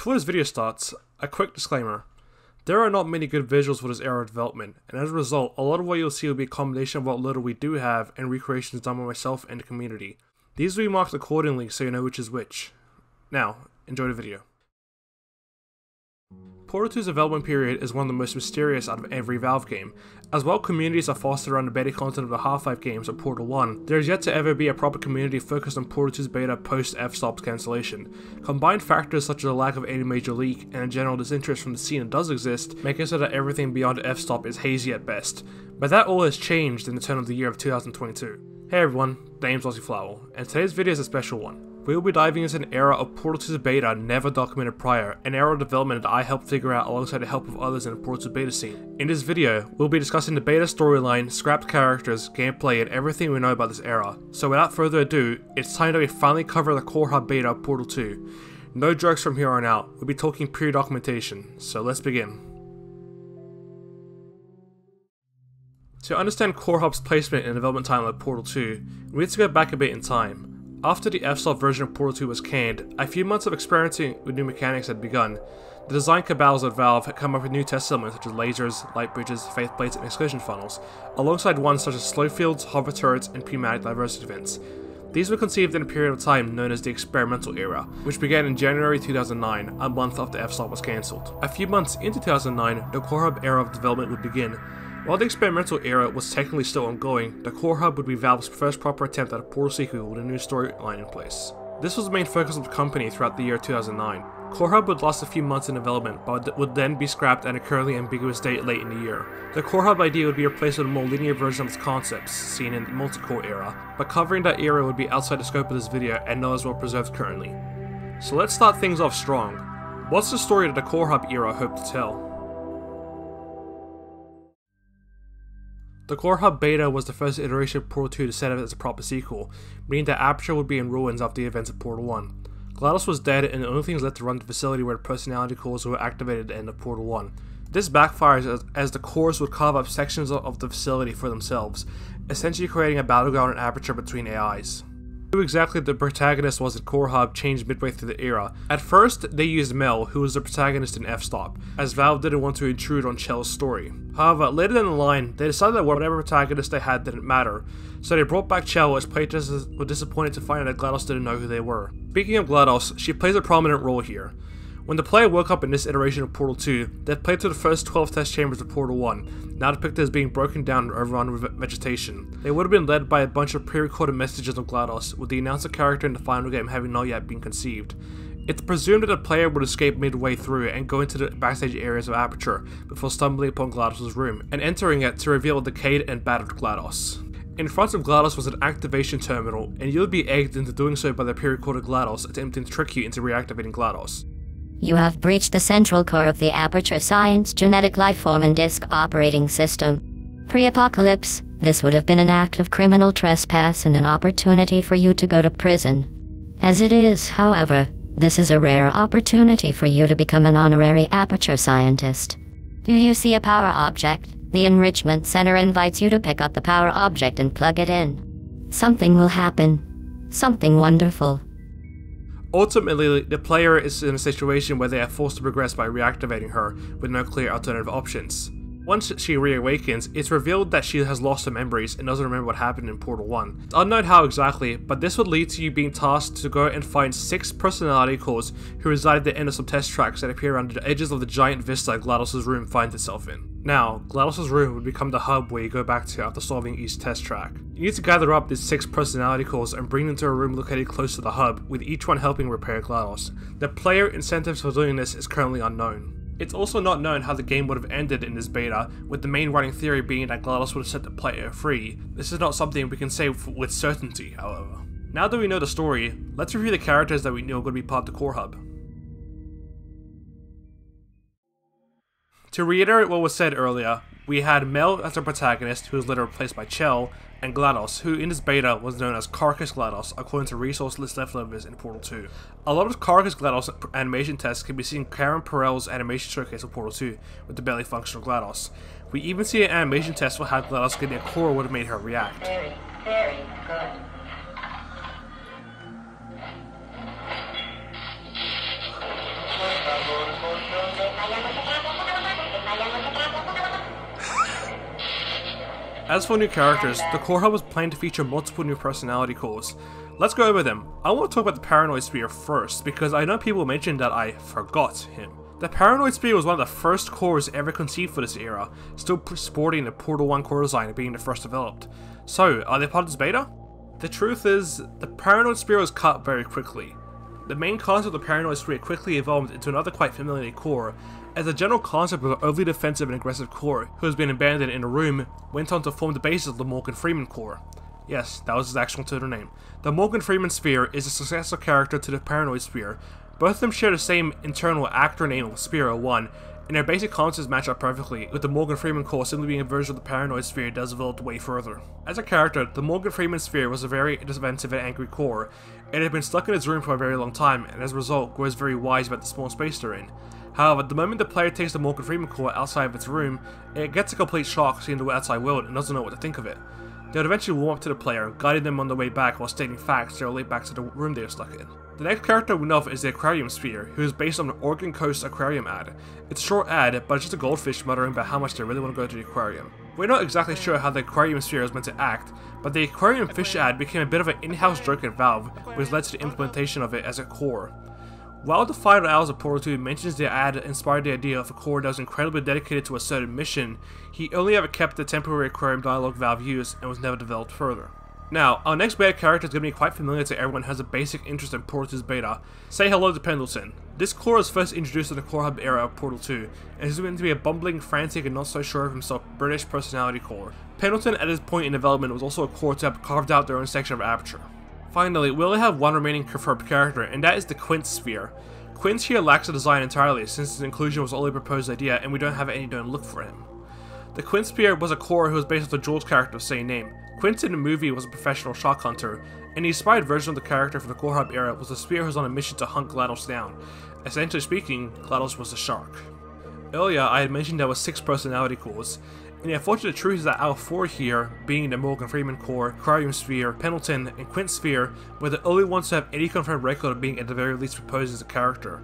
Before this video starts, a quick disclaimer. There are not many good visuals for this era of development, and as a result, a lot of what you'll see will be a combination of what little we do have and recreations done by myself and the community. These will be marked accordingly so you know which is which. Now, enjoy the video. Portal 2's development period is one of the most mysterious out of every Valve game. As while communities are fostered around the beta content of the Half-Life games at Portal 1, there is yet to ever be a proper community focused on Portal 2's beta post F-Stop's cancellation. Combined factors such as a lack of any major leak and a general disinterest from the scene that does exist make it so that everything beyond F-Stop is hazy at best. But that all has changed in the turn of the year of 2022. Hey everyone, my name's Ossy Flawol, and today's video is a special one. We will be diving into an era of Portal 2's beta never documented prior, an era of development that I helped figure out alongside the help of others in the Portal 2 beta scene. In this video, we'll be discussing the beta storyline, scrapped characters, gameplay, and everything we know about this era. So without further ado, it's time that we finally cover the Core Hub beta of Portal 2. No jokes from here on out, we'll be talking pure documentation, so let's begin. To understand Core Hub's placement in the development timeline of Portal 2, we need to go back a bit in time. After the F-Stop version of Portal 2 was canned, a few months of experimenting with new mechanics had begun. The design cabals at Valve had come up with new test elements such as lasers, light bridges, faith plates, and exclusion funnels, alongside ones such as slowfields, hover turrets, and pneumatic diversity vents. These were conceived in a period of time known as the experimental era, which began in January 2009, a month after F-Stop was cancelled. A few months into 2009, the Core Hub era of development would begin. While the experimental era was technically still ongoing, the Core Hub would be Valve's first proper attempt at a Portal sequel with a new storyline in place. This was the main focus of the company throughout the year 2009. Core Hub would last a few months in development, but would then be scrapped at a currently ambiguous date late in the year. The Core Hub idea would be replaced with a more linear version of its concepts, seen in the multi-core era, but covering that era would be outside the scope of this video and not as well preserved currently. So let's start things off strong. What's the story that the Core Hub era hoped to tell? The Core Hub beta was the first iteration of Portal 2 to set up as a proper sequel, meaning that Aperture would be in ruins after the events of Portal 1. GLaDOS was dead and the only things left to run the facility were the personality cores who were activated at the end of Portal 1. This backfires as the cores would carve up sections of the facility for themselves, essentially creating a battleground in Aperture between AIs. Who exactly the protagonist was in Core Hub changed midway through the era. At first, they used Mel, who was the protagonist in F-Stop, as Valve didn't want to intrude on Chell's story. However, later down the line, they decided that whatever protagonist they had didn't matter, so they brought back Chell as playtesters were disappointed to find out that GLaDOS didn't know who they were. Speaking of GLaDOS, she plays a prominent role here. When the player woke up in this iteration of Portal 2, they played through the first 12 test chambers of Portal 1, now depicted as being broken down and overrun with vegetation. They would have been led by a bunch of pre-recorded messages of GLaDOS, with the announcer character in the final game having not yet been conceived. It's presumed that the player would escape midway through and go into the backstage areas of Aperture, before stumbling upon GLaDOS's room, and entering it to reveal a decayed and battered GLaDOS. In front of GLaDOS was an activation terminal, and you would be egged into doing so by the pre-recorded GLaDOS attempting to trick you into reactivating GLaDOS. You have breached the central core of the Aperture Science genetic lifeform and disk operating system. Pre-apocalypse, this would have been an act of criminal trespass and an opportunity for you to go to prison. As it is, however, this is a rare opportunity for you to become an honorary Aperture scientist. Do you see a power object? The Enrichment Center invites you to pick up the power object and plug it in. Something will happen. Something wonderful. Ultimately, the player is in a situation where they are forced to progress by reactivating her, with no clear alternative options. Once she reawakens, it's revealed that she has lost her memories and doesn't remember what happened in Portal 1. It's unknown how exactly, but this would lead to you being tasked to go and find 6 personality cores who reside at the end of some test tracks that appear around the edges of the giant vista GLaDOS's room finds itself in. Now, GLaDOS's room would become the hub where you go back to after solving each test track. You need to gather up these 6 personality cores and bring them to a room located close to the hub, with each one helping repair GLaDOS. The player incentives for doing this is currently unknown. It's also not known how the game would have ended in this beta, with the main running theory being that GLaDOS would have set the player free. This is not something we can say with certainty, however. Now that we know the story, let's review the characters that we knew are going to be part of the Core Hub. To reiterate what was said earlier, we had Mel as the protagonist, who was later replaced by Chell, and GLaDOS, who in this beta was known as Carcass GLaDOS, according to resource list leftovers in Portal 2. A lot of Carcass GLaDOS animation tests can be seen in Karen Perel's animation showcase of Portal 2, with the barely functional GLaDOS. We even see an animation test for how GLaDOS getting a core would have made her react. Very, very good. As for new characters, the Core Hub was planned to feature multiple new personality cores. Let's go over them. I want to talk about the Paranoid Spear first, because I know people mentioned that I forgot him. The Paranoid Spear was one of the first cores ever conceived for this era, still sporting the Portal 1 core design and being the first developed. So, are they part of this beta? The truth is, the Paranoid Spear was cut very quickly. The main concept of the Paranoid Spear quickly evolved into another quite familiar core, as the general concept of an overly defensive and aggressive core, who has been abandoned in a room, went on to form the basis of the Morgan Freeman core. Yes, that was his actual title name. The Morgan Freeman Sphere is a successor character to the Paranoid Sphere. Both of them share the same internal actor name of Sphere 01, and their basic concepts match up perfectly, with the Morgan Freeman core simply being a version of the Paranoid Sphere that has evolved way further. As a character, the Morgan Freeman Sphere was a very defensive and angry core. It had been stuck in its room for a very long time, and as a result, grows very wise about the small space they're in. However, the moment the player takes the Morgan Freeman core outside of its room, it gets a complete shock seeing the outside world and doesn't know what to think of it. They would eventually warm up to the player, guiding them on their way back while stating facts that relate back to the room they are stuck in. The next character we know of is the Aquarium Sphere, who is based on the Oregon Coast Aquarium ad. It's a short ad, but it's just a goldfish muttering about how much they really want to go to the aquarium. We're not exactly sure how the Aquarium Sphere is meant to act, but the Aquarium Fish ad became a bit of an in-house joke at Valve, which led to the implementation of it as a core. While the final hours of Portal 2 mentions the ad inspired the idea of a core that was incredibly dedicated to a certain mission, he only ever kept the temporary aquarium dialogue Valve used and was never developed further. Now, our next beta character is going to be quite familiar to everyone who has a basic interest in Portal 2's beta. Say hello to Pendleton. This core was first introduced in the Core Hub era of Portal 2, and is meant to be a bumbling, frantic, and not so sure of himself British personality core. Pendleton at this point in development was also a core to have carved out their own section of Aperture. Finally, we only have one remaining confirmed character, and that is the Quint Sphere. Quint here lacks a design entirely, since his inclusion was only a proposed idea and we don't have any known look for him. The Quint Sphere was a core who was based off the Jules character of same name. Quint in the movie was a professional shark hunter, and the inspired version of the character from the Core Hub era was the Sphere who was on a mission to hunt GLaDOS down. Essentially speaking, GLaDOS was a shark. Earlier, I had mentioned there were 6 personality cores, and the unfortunate truth is that our 4 here, being the Morgan Freeman core, Aquarium Sphere, Pendleton, and Quint Sphere, were the only ones to have any confirmed record of being at the very least proposed as a character.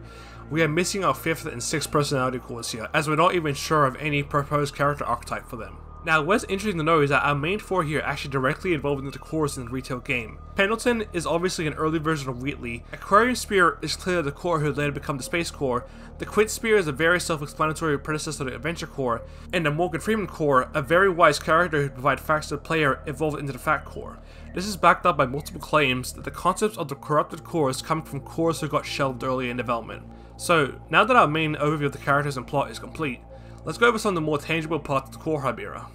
We are missing our 5th and 6th personality cores here, as we're not even sure of any proposed character archetype for them. Now, what's interesting to know is that our main 4 here are actually directly involved in the cores in the retail game. Pendleton is obviously an early version of Wheatley, Aquarium Sphere is clearly the core who would later become the Space Core, the Quint Sphere is a very self-explanatory predecessor to the Adventure Core, and the Morgan Freeman Core, a very wise character who provides facts to the player, evolved into the Fact Core. This is backed up by multiple claims that the concepts of the Corrupted Cores come from cores who got shelved early in development. So, now that our main overview of the characters and plot is complete, let's go over some of the more tangible parts of the Core Hub era.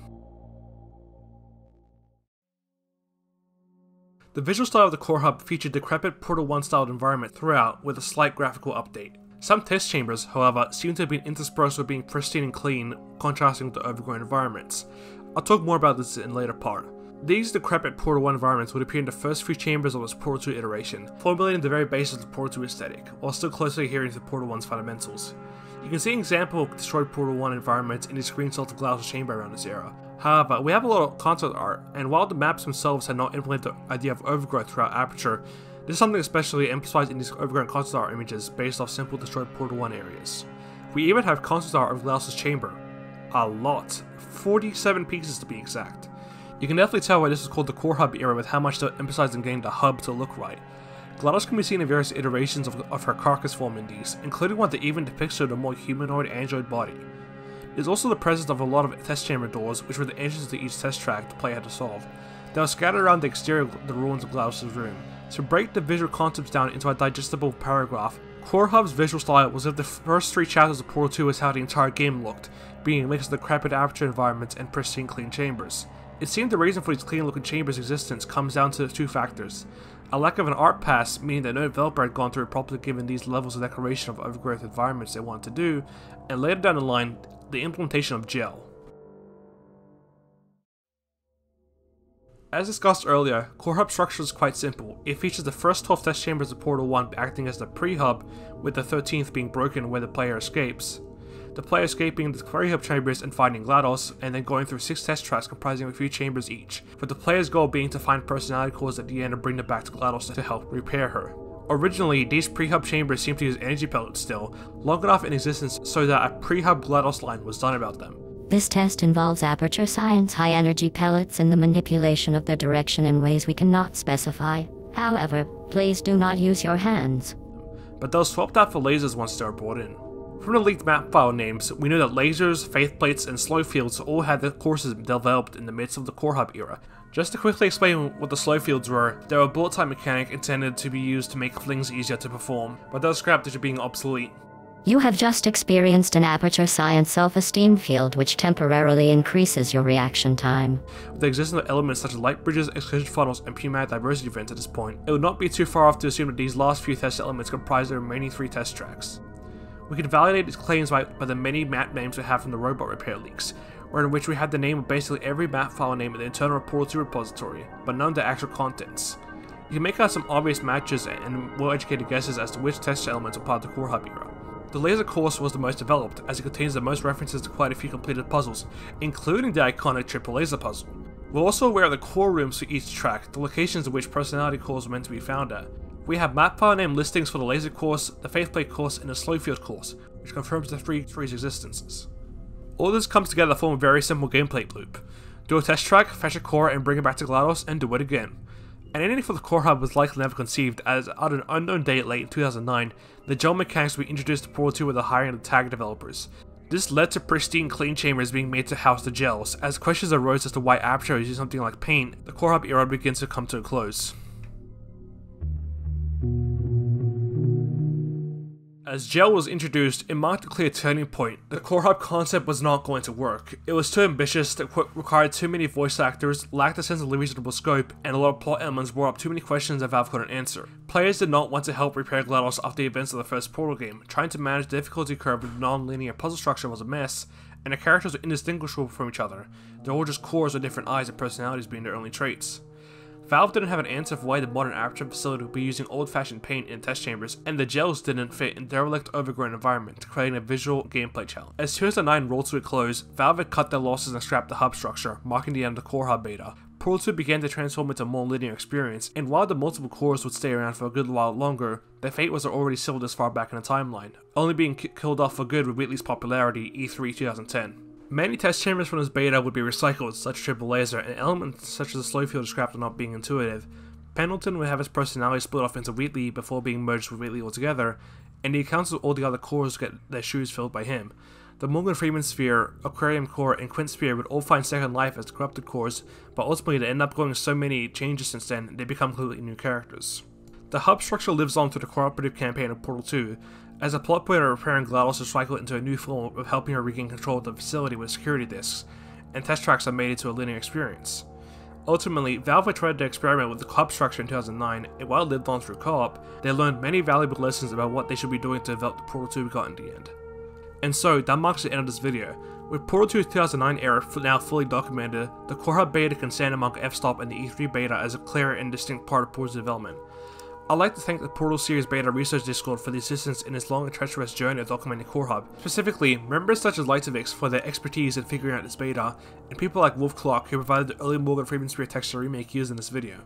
The visual style of the Core Hub featured decrepit Portal 1 styled environment throughout with a slight graphical update. Some test chambers, however, seem to have been interspersed with being pristine and clean, contrasting with the overgrown environments. I'll talk more about this in a later part. These decrepit Portal 1 environments would appear in the first few chambers of its Portal 2 iteration, formulating the very basis of the Portal 2 aesthetic, while still closely adhering to Portal 1's fundamentals. You can see an example of destroyed Portal 1 environments in the screenshot of GLaDOS chamber around this era. However, we have a lot of concept art, and while the maps themselves had not implemented the idea of overgrowth throughout Aperture, this is something especially emphasized in these overgrown concept art images based off simple destroyed Portal 1 areas. We even have concept art of GLaDOS' chamber. A lot. 47 pieces to be exact. You can definitely tell why this is called the Core Hub era with how much they emphasized in game the hub to look right. GLaDOS can be seen in various iterations of her carcass form in these, including one that even depicts her in a more humanoid android body. There's also the presence of a lot of test chamber doors, which were the entrances to each test track the player had to solve. They were scattered around the exterior of the ruins of GLaDOS' room. To break the visual concepts down into a digestible paragraph, Core Hub's visual style was as if the first 3 chapters of Portal 2 is how the entire game looked, being a mix of the decrepit Aperture environments and pristine clean chambers. It seemed the reason for these clean looking chambers' existence comes down to 2 factors. A lack of an art pass, meaning that no developer had gone through it properly given these levels of decoration of overgrowth environments they wanted to do, and later down the line, the implementation of Chell. As discussed earlier, Core Hub structure is quite simple. It features the first 12 test chambers of Portal 1 acting as the pre-hub, with the 13th being broken where the player escapes. The player escaping the pre-hub chambers and finding GLaDOS, and then going through 6 test tracks comprising a few chambers each, with the player's goal being to find personality cores at the end and bring them back to GLaDOS to help repair her. Originally, these pre-hub chambers seemed to use energy pellets still, long enough in existence so that a pre-hub GLaDOS line was done about them. This test involves aperture science, high-energy pellets, and the manipulation of their direction in ways we cannot specify. However, please do not use your hands. But they'll swap that for lasers once they are brought in. From the leaked map file names, we know that lasers, faith plates, and slow fields all had their courses developed in the midst of the Core Hub era. Just to quickly explain what the slow fields were, they were a bullet time mechanic intended to be used to make flings easier to perform, but those scrapped due to being obsolete. You have just experienced an Aperture Science self-esteem field which temporarily increases your reaction time. With the existence of elements such as light bridges, exclusion funnels, and pneumatic diversity vents at this point, it would not be too far off to assume that these last few test elements comprise the remaining 3 test tracks. We could validate these claims by the many map names we have from the robot repair leaks, wherein which we had the name of basically every map file name in the internal Portal 2 repository, but none of the actual contents. You can make out some obvious matches and well-educated guesses as to which test elements are part of the Core Hub era. The laser course was the most developed, as it contains the most references to quite a few completed puzzles, including the iconic triple laser puzzle. We're also aware of the core rooms for each track, the locations of which personality cores were meant to be found at. We have map file name listings for the laser course, the faithplate course, and the slowfield course, which confirms the three's existences. All this comes together to form a very simple gameplay loop. Do a test track, fetch a core, and bring it back to GLaDOS, and do it again. An ending for the Core Hub was likely never conceived, as at an unknown date late in 2009, the gel mechanics were introduced to Portal 2 with the hiring of the tag developers. This led to pristine clean chambers being made to house the gels, as questions arose as to why Aperture used something like paint. The Core Hub era begins to come to a close. As gel was introduced, it marked a clear turning point. The Core Hub concept was not going to work. It was too ambitious, that required too many voice actors, lacked a sense of reasonable scope, and a lot of plot elements brought up too many questions that Valve couldn't answer. Players did not want to help repair GLaDOS after the events of the first Portal game. Trying to manage the difficulty curve with non-linear puzzle structure was a mess, and the characters were indistinguishable from each other. They're all just cores with different eyes and personalities being their only traits. Valve didn't have an answer for why the modern Aperture facility would be using old-fashioned paint in test chambers, and the gels didn't fit in derelict overgrown environment, creating a visual gameplay challenge. As 2009 rolled to a close, Valve had cut their losses and scrapped the hub structure, marking the end of the Core Hub beta. Portal 2 began to transform into a more linear experience, and while the multiple cores would stay around for a good while longer, their fate was already sealed this far back in the timeline, only being killed off for good with Wheatley's popularity, E3 2010. Many test chambers from this beta would be recycled, such as triple laser, and elements such as the slow field are scrapped for not being intuitive. Pendleton would have its personality split off into Wheatley before being merged with Wheatley altogether, and the accounts of all the other cores get their shoes filled by him. The Morgan Freeman Sphere, Aquarium Core, and Quint Sphere would all find second life as the Corrupted Cores, but ultimately they end up going so many changes since then, they become completely new characters. The hub structure lives on through the cooperative campaign of Portal 2, as a plot point of repairing GLaDOS to cycle into a new form of helping her regain control of the facility with security disks, and test tracks are made into a linear experience. Ultimately, Valve tried to experiment with the co-op structure in 2009, and while it lived on through co-op, they learned many valuable lessons about what they should be doing to develop the Portal 2 we got in the end. And so, that marks the end of this video. With Portal 2's 2009 era now fully documented, the Core Hub beta can stand among F-Stop and the E3 beta as a clear and distinct part of Portal's development. I'd like to thank the Portal series beta research Discord for the assistance in its long and treacherous journey of documenting Core Hub. Specifically, members such as Lightavix for their expertise in figuring out this beta, and people like Wolf-Clark who provided the early Morgan Freeman Sphere texture remake used in this video.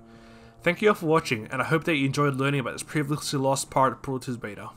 Thank you all for watching, and I hope that you enjoyed learning about this previously lost part of Portal 2's beta.